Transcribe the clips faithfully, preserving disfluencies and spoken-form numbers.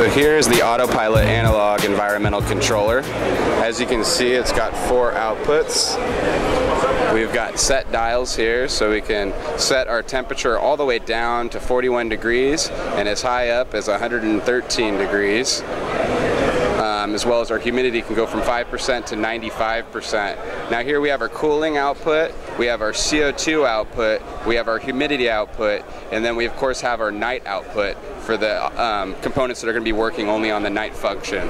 So here is the Autopilot Analog Environmental Controller. As you can see, it's got four outputs. We've got set dials here, so we can set our temperature all the way down to forty-one degrees and as high up as one hundred thirteen degrees. Um, as well as our humidity can go from five percent to ninety-five percent. Now here we have our cooling output, we have our C O two output, we have our humidity output, and then we of course have our night output for the um, components that are going to be working only on the night function.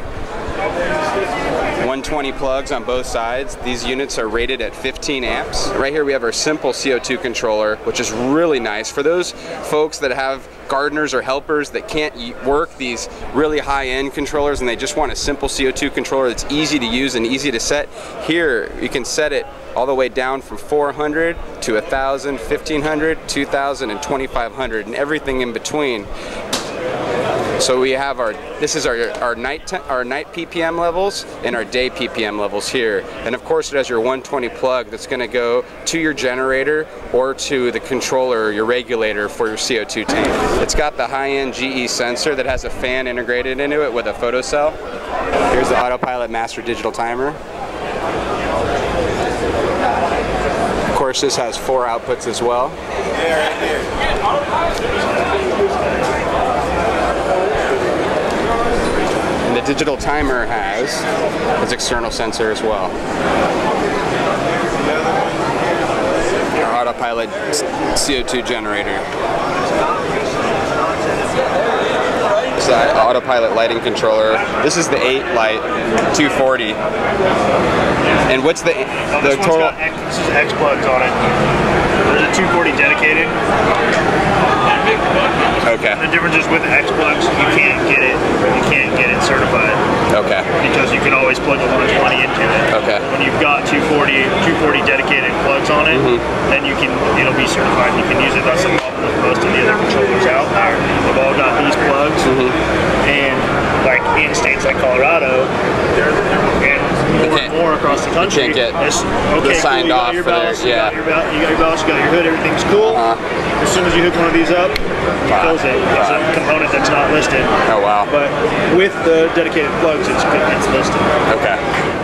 one twenty plugs on both sides. These units are rated at fifteen amps. Right here we have our simple C O two controller, which is really nice for those folks that have gardeners or helpers that can't work these really high-end controllers and they just want a simple C O two controller that's easy to use and easy to set. Here you can set it all the way down from four hundred to one thousand, fifteen hundred, two thousand, and twenty-five hundred, and everything in between. So we have our, this is our, our, night, our night P P M levels and our day P P M levels here. And of course it has your one twenty plug that's going to go to your generator or to the controller or your regulator for your C O two tank. It's got the high-end G E sensor that has a fan integrated into it with a photocell. Here's the Autopilot Master Digital Timer. Of course this has four outputs as well. The digital timer has its external sensor as well. Our Autopilot C O two generator. This is the Autopilot lighting controller. This is the eight light two forty. And what's the, oh, the total? X, this is X plugs on it. There's a two forty dedicated. Okay. The difference is with X plugs, you can't get it. You can't get it certified. Okay. Because you can always plug a one twenty into it. Okay. When you've got two forty, two forty dedicated plugs on it, mm-hmm. then you can it'll be certified. You can use it. That's the problem with most of the other controllers out there. They've all got these plugs, mm-hmm. and like in states like Colorado, and more and more across the country, you can't get it's, okay, the signed cool, you off. Got your ballast, yeah. You got your ballast. You got your ballast. You got your hood. Everything's cool. Uh-huh. As soon as you hook one of these up, it fills it. It's a component that's not listed. Oh wow! But with the dedicated plugs, it's, it's listed. Okay.